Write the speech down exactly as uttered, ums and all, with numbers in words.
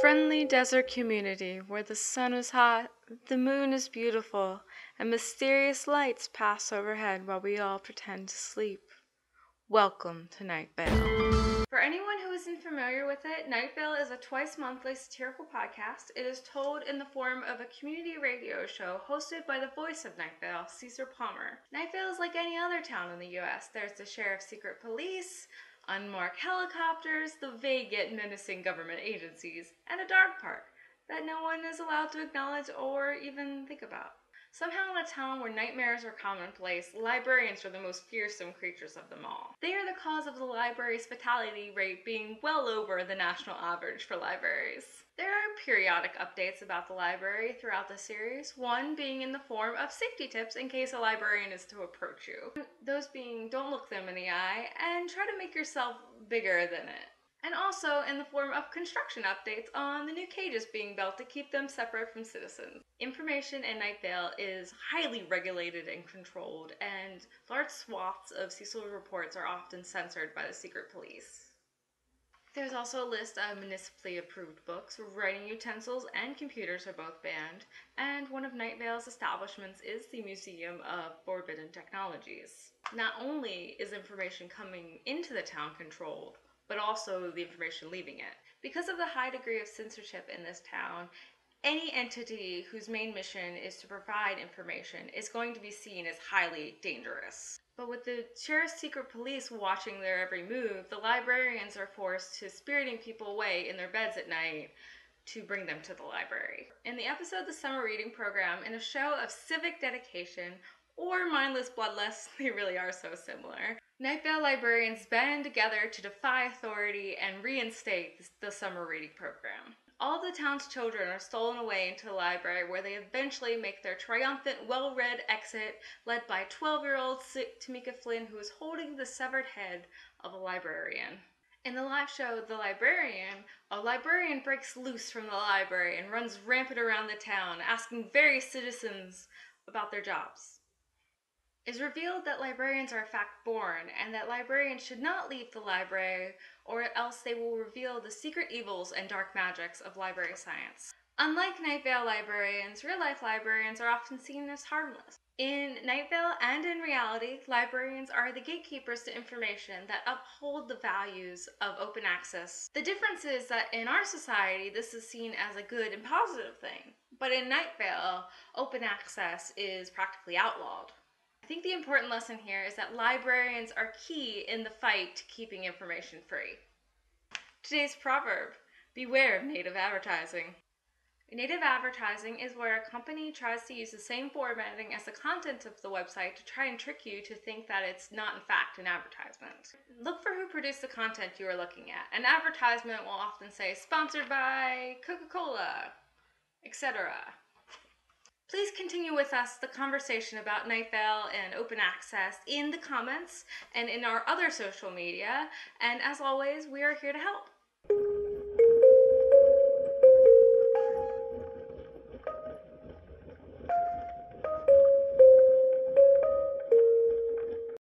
friendly desert community where the sun is hot, the moon is beautiful, and mysterious lights pass overhead while we all pretend to sleep. Welcome to Night Vale. For anyone who isn't familiar with it, Night Vale is a twice-monthly satirical podcast. It is told in the form of a community radio show hosted by the voice of Night Vale, Caesar Palmer. Night Vale is like any other town in the U S. There's the sheriff's secret police, unmarked helicopters, the vague yet menacing government agencies, and a dark part that no one is allowed to acknowledge or even think about. Somehow, in a town where nightmares are commonplace, librarians are the most fearsome creatures of them all. They are the cause of the library's fatality rate being well over the national average for libraries. There are periodic updates about the library throughout the series, one being in the form of safety tips in case a librarian is to approach you. Those being, don't look them in the eye, and try to make yourself bigger than it. And also in the form of construction updates on the new cages being built to keep them separate from citizens. Information in Night Vale is highly regulated and controlled, and large swaths of Cecil reports are often censored by the secret police. There's also a list of municipally approved books, writing utensils and computers are both banned, and one of Night Vale's establishments is the Museum of Forbidden Technologies. Not only is information coming into the town controlled, but also the information leaving it. Because of the high degree of censorship in this town, any entity whose main mission is to provide information is going to be seen as highly dangerous. But with the sheriff's secret police watching their every move, the librarians are forced to spiriting people away in their beds at night to bring them to the library. In the episode The Summer Reading Program, in a show of civic dedication or mindless bloodlust, they really are so similar. Night Vale librarians band together to defy authority and reinstate the summer reading program. All the town's children are stolen away into the library, where they eventually make their triumphant, well-read exit, led by twelve-year-old Tamika Flynn, who is holding the severed head of a librarian. In the live show, The Librarian, a librarian breaks loose from the library and runs rampant around the town, asking various citizens about their jobs. It is revealed that librarians are in fact born, and that librarians should not leave the library, or else they will reveal the secret evils and dark magics of library science. Unlike Night Vale librarians, real-life librarians are often seen as harmless. In Night Vale and in reality, librarians are the gatekeepers to information that uphold the values of open access. The difference is that in our society, this is seen as a good and positive thing, but in Night Vale, open access is practically outlawed. I think the important lesson here is that librarians are key in the fight to keeping information free. Today's proverb, beware of native advertising. Native advertising is where a company tries to use the same formatting as the content of the website to try and trick you to think that it's not in fact an advertisement. Look for who produced the content you are looking at. An advertisement will often say, sponsored by Coca-Cola, et cetera. Please continue with us the conversation about Night Vale and open access in the comments and in our other social media. And as always, we are here to help.